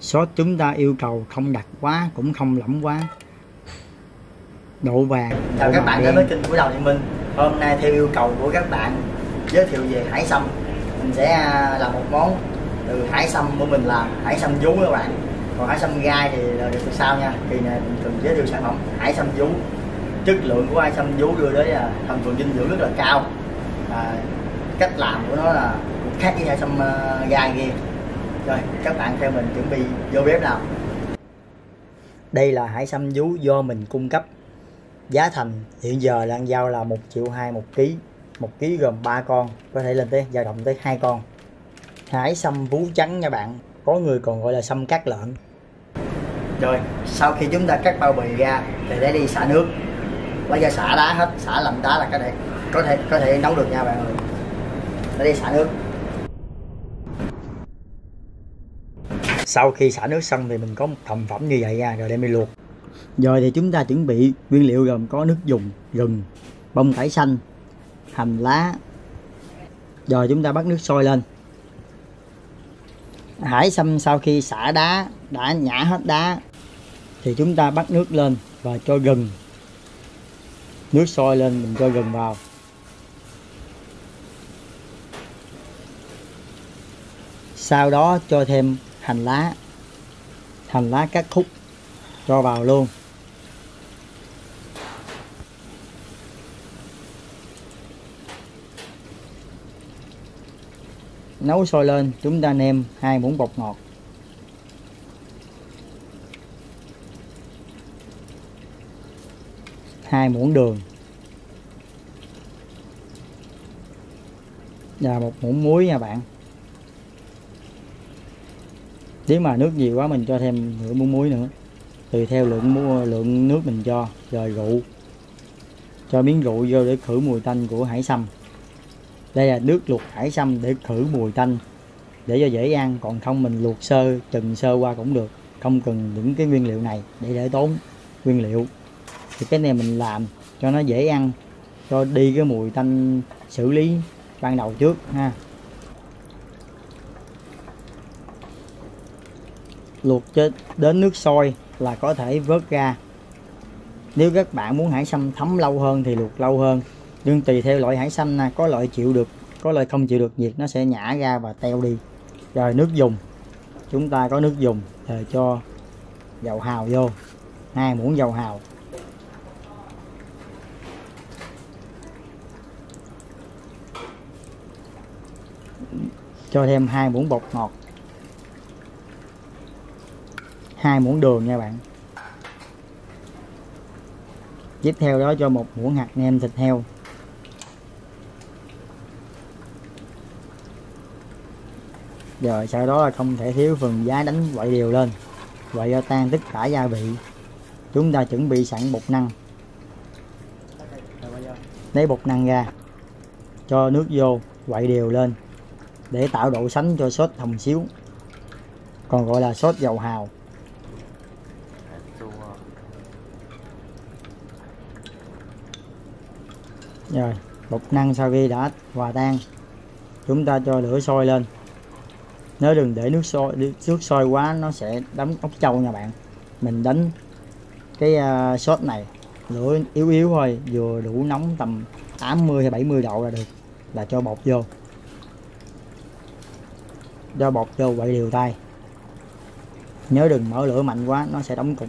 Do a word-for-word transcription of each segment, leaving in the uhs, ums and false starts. Sốt chúng ta yêu cầu không đặc quá cũng không lỏng quá. Đậu vàng. Chào các bạn đến với kênh của Đào Thiện Minh. Hôm nay theo yêu cầu của các bạn giới thiệu về hải sâm, mình sẽ làm một món từ hải sâm của mình, làm hải sâm vú các bạn. Còn hải sâm gai thì là được sau nha. Kỳ này mình thường giới thiệu sản phẩm hải sâm vú. Chất lượng của hải sâm vú đưa đến thành phần dinh dưỡng rất là cao. À, cách làm của nó là cũng khác với hải sâm uh, gai kia. Rồi các bạn theo mình chuẩn bị vô bếp nào. Đây là hải sâm vú do mình cung cấp. Giá thành hiện giờ đang giao là một triệu hai một ký, một ký gồm ba con, có thể lên tới dao động tới hai con. Hải sâm vú trắng nha bạn, có người còn gọi là sâm cát lợn. Rồi sau khi chúng ta cắt bao bì ra thì để đi xả nước, lấy ra xả đá hết, xả làm đá là cái này có thể có thể nấu được nha bạn ơi. Để đi xả nước. Sau khi xả nước xong thì mình có một thành phẩm như vậy nha, rồi đem đi luộc. Rồi thì chúng ta chuẩn bị nguyên liệu gồm có nước dùng, gừng, bông cải xanh, hành lá. Rồi chúng ta bắt nước sôi lên. Hải sâm sau khi xả đá, đã nhả hết đá thì chúng ta bắt nước lên và cho gừng. Nước sôi lên mình cho gừng vào. Sau đó cho thêm hành lá, hành lá cắt khúc cho vào luôn. Nấu sôi lên chúng ta nêm hai muỗng bột ngọt. hai muỗng đường. Và một muỗng muối nha bạn. Nếu mà nước nhiều quá mình cho thêm nửa muỗng muối nữa. Tùy theo lượng lượng nước mình cho. Rồi rượu. Cho miếng rượu vô để khử mùi tanh của hải sâm. Đây là nước luộc hải sâm để khử mùi tanh, để cho dễ ăn. Còn không mình luộc sơ, chừng sơ qua cũng được. Không cần những cái nguyên liệu này để để tốn nguyên liệu. Thì cái này mình làm cho nó dễ ăn, cho đi cái mùi tanh xử lý ban đầu trước ha. Luộc cho đến nước sôi là có thể vớt ra. Nếu các bạn muốn hải sâm thấm lâu hơn thì luộc lâu hơn. Nhưng tùy theo loại hải sâm nè, có loại chịu được, có loại không chịu được nhiệt, nó sẽ nhả ra và teo đi. Rồi nước dùng. Chúng ta có nước dùng thì cho dầu hào vô, hai muỗng dầu hào. Cho thêm hai muỗng bột ngọt, hai muỗng đường nha bạn. Tiếp theo đó cho một muỗng hạt nêm thịt heo. Rồi sau đó là không thể thiếu phần giá, đánh quậy đều lên, quậy cho tan tất cả gia vị. Chúng ta chuẩn bị sẵn bột năng. Lấy bột năng ra, cho nước vô, quậy đều lên để tạo độ sánh cho sốt hồng xíu, còn gọi là sốt dầu hào. Rồi bột năng sau khi đã hòa tan, chúng ta cho lửa sôi lên. Nếu đừng để nước sôi, nước sôi quá nó sẽ đấm ốc trâu nha bạn. Mình đánh cái uh, sốt này lửa yếu yếu thôi, vừa đủ nóng tầm tám mươi hay bảy mươi độ là được. Là cho bột vô, cho bột vô quậy đều tay. Nhớ đừng mở lửa mạnh quá, nó sẽ đóng cục.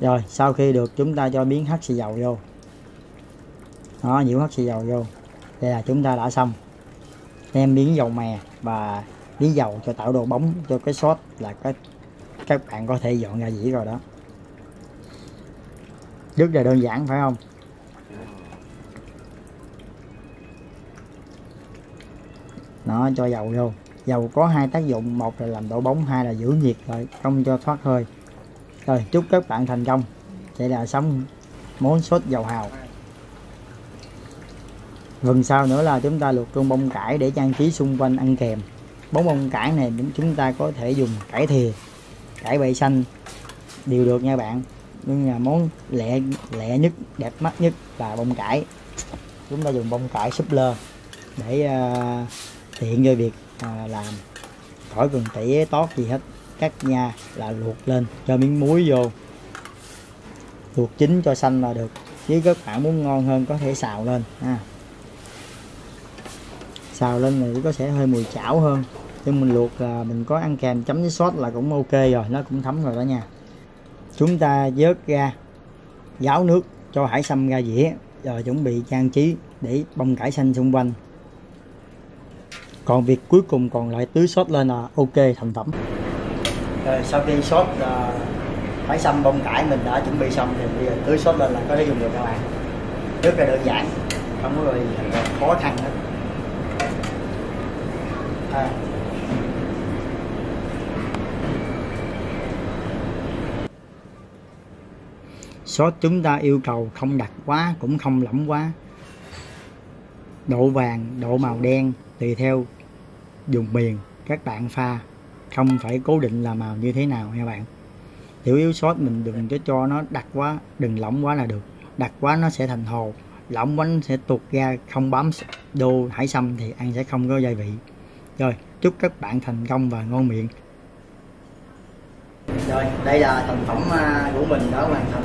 Rồi sau khi được chúng ta cho miếng hắc xì dầu vô. Đó, nhiễu hắc xì dầu vô. Đây là chúng ta đã xong. Đem miếng dầu mè và miếng dầu cho tạo độ bóng cho cái sốt là các các bạn có thể dọn ra dĩa rồi đó. Rất là đơn giản phải không? Đó, cho dầu vô. Dầu có hai tác dụng, một là làm độ bóng, hai là giữ nhiệt lại không cho thoát hơi. Rồi chúc các bạn thành công. Vậy là xong món sốt dầu hào. Phần sau nữa là chúng ta luộc luôn bông cải để trang trí xung quanh ăn kèm. Bóng bông cải này chúng ta có thể dùng cải thìa, cải bậy xanh đều được nha bạn. Nhưng mà món lẹ lẹ nhất, đẹp mắt nhất là bông cải. Chúng ta dùng bông cải súp lơ để uh, tiện cho việc uh, làm. khỏi cần tỉa tót gì hết, cắt nha là luộc lên cho miếng muối vô, luộc chín cho xanh là được. Với các bạn muốn ngon hơn có thể xào lên ha. Xào lên này có sẽ hơi mùi chảo hơn, nhưng mình luộc là mình có ăn kèm chấm với sốt là cũng ok rồi, nó cũng thấm rồi đó nha. Chúng ta vớt ra, ráo nước cho hải sâm ra dĩa, rồi chuẩn bị trang trí để bông cải xanh xung quanh. Còn việc cuối cùng còn lại tưới sốt lên là ok thành phẩm. Rồi sau khi sốt là hải sâm bông cải mình đã chuẩn bị xong thì bây giờ tưới sốt lên là có thể dùng được các bạn. Rất là đơn giản, không có gì khó khăn hết. À. Sốt chúng ta yêu cầu không đặc quá cũng không lỏng quá, độ vàng độ màu đen tùy theo dùng miền các bạn pha, không phải cố định là màu như thế nào nha bạn. Tiểu yếu sốt mình đừng cho cho nó đặc quá, đừng lỏng quá là được. Đặc quá nó sẽ thành hồ, lỏng quá nó sẽ tuột ra, không bám đô hải sâm thì ăn sẽ không có gia vị. Rồi chúc các bạn thành công và ngon miệng. Rồi đây là thành phẩm của mình đã hoàn thành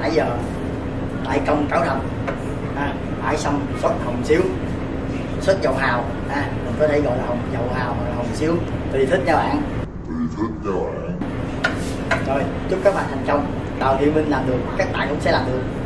nãy giờ, đại công cáo thành. À, hải sâm sốt hồng xíu, sốt dầu hào, à, mình có thể gọi là hồng dầu hào hoặc là hồng xíu tùy thích nha bạn. Tùy thích nha bạn. Rồi chúc các bạn thành công, Đào Thiện Minh làm được, các bạn cũng sẽ làm được.